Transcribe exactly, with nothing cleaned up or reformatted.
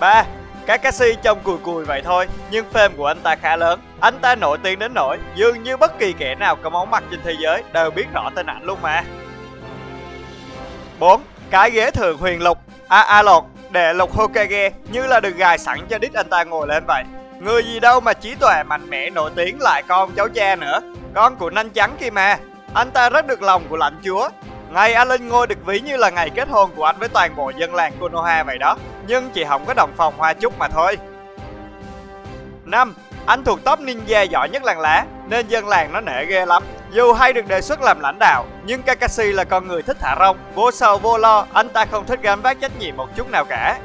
ba. Kakashi trông cùi cùi vậy thôi, nhưng fame của anh ta khá lớn. Anh ta nổi tiếng đến nỗi dường như bất kỳ kẻ nào có móng mặt trên thế giới đều biết rõ tên ảnh luôn mà. bốn. Cái ghế thường huyền lục, a a lột, đệ lục Hokage như là được gài sẵn cho đít anh ta ngồi lên vậy. Người gì đâu mà trí tuệ mạnh mẽ nổi tiếng lại con cháu cha nữa, con của nanh trắng kia mà. Anh ta rất được lòng của lãnh chúa. Ngày anh lên ngôi được ví như là ngày kết hôn của anh với toàn bộ dân làng Konoha vậy đó, nhưng chỉ không có đồng phòng hoa chúc mà thôi. năm. Anh thuộc top ninja giỏi nhất làng lá nên dân làng nó nể ghê lắm. Dù hay được đề xuất làm lãnh đạo, nhưng Kakashi là con người thích thả rông, vô sầu vô lo, anh ta không thích gánh vác trách nhiệm một chút nào cả.